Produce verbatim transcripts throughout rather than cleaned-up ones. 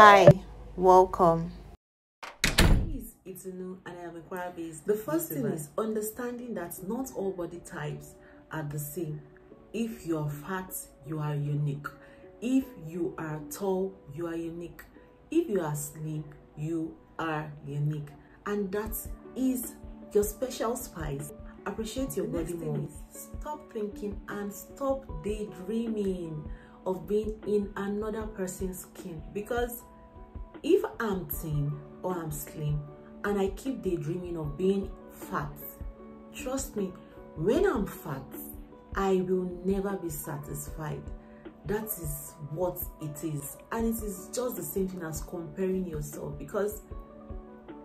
Hi, welcome. It's Itunu and I am Inquirybase. The first thing is understanding that not all body types are the same. If you are fat, you are unique. If you are tall, you are unique. If you are slim, you are unique. And that is your special spice. Appreciate your body more. Stop thinking and stop daydreaming of being in another person's skin, because if I'm thin or I'm slim and I keep daydreaming of being fat, trust me, when I'm fat, I will never be satisfied. That is what it is, and it is just the same thing as comparing yourself, because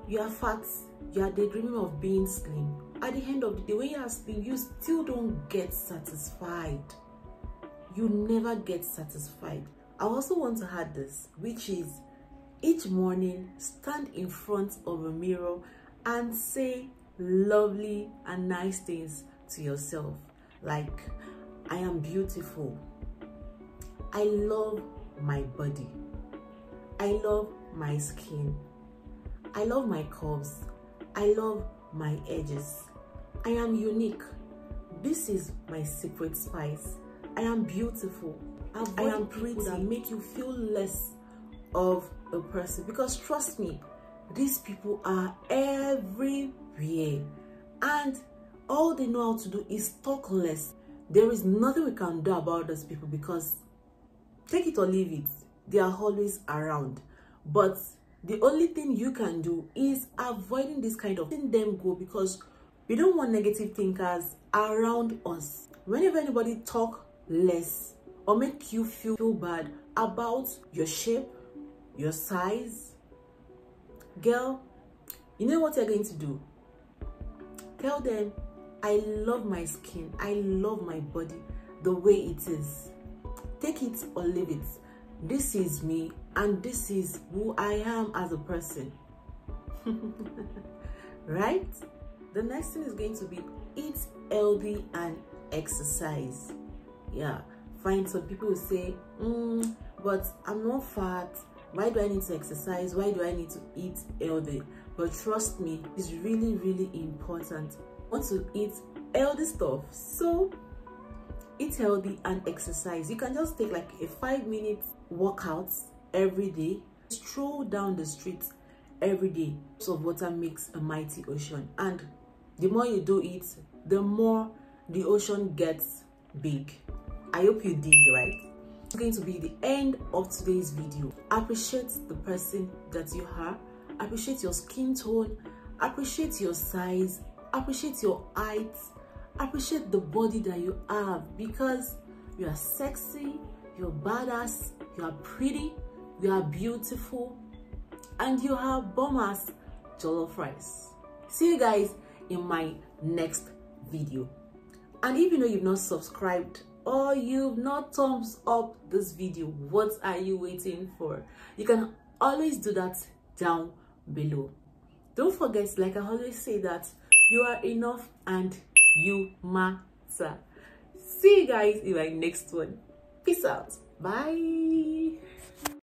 you are fat, you are daydreaming of being slim. At the end of the day, when you are slim, you still don't get satisfied. You never get satisfied. I also want to add this, which is each morning, stand in front of a mirror and say lovely and nice things to yourself. Like, I am beautiful. I love my body. I love my skin. I love my curves. I love my edges. I am unique. This is my secret spice. I am beautiful. Avoid I am pretty. That make you feel less of a person, because trust me, these people are everywhere and all they know how to do is talk less. There is nothing we can do about those people, because take it or leave it, they are always around. But the only thing you can do is avoiding this kind of letting them go, because we don't want negative thinkers around us. Whenever anybody talk less or make you feel, feel bad about your shape, your size, girl, you know what you're going to do? Tell them, I love my skin, I love my body the way it is. Take it or leave it. This is me and this is who I am as a person. Right? The next thing is going to be eat healthy and exercise. Yeah, find some people who say, mm, but I'm not fat, why do I need to exercise? Why do I need to eat healthy? But trust me, it's really, really important. I want to eat healthy stuff. So eat healthy and exercise. You can just take like a five minute workout every day. Stroll down the streets every day. So water makes a mighty ocean. And the more you do it, the more the ocean gets big. I hope you dig, right? It's going to be the end of today's video. Appreciate the person that you are. Appreciate your skin tone. Appreciate your size. Appreciate your height. Appreciate the body that you have, because you are sexy, you're badass, you are pretty, you are beautiful, and you are bomb-ass jollof rice. See you guys in my next video. And if you know you've not subscribed or you've not thumbs up this video, what are you waiting for? You can always do that down below. Don't forget, like I always say, that you are enough and you matter. See you guys in my next one. Peace out. Bye.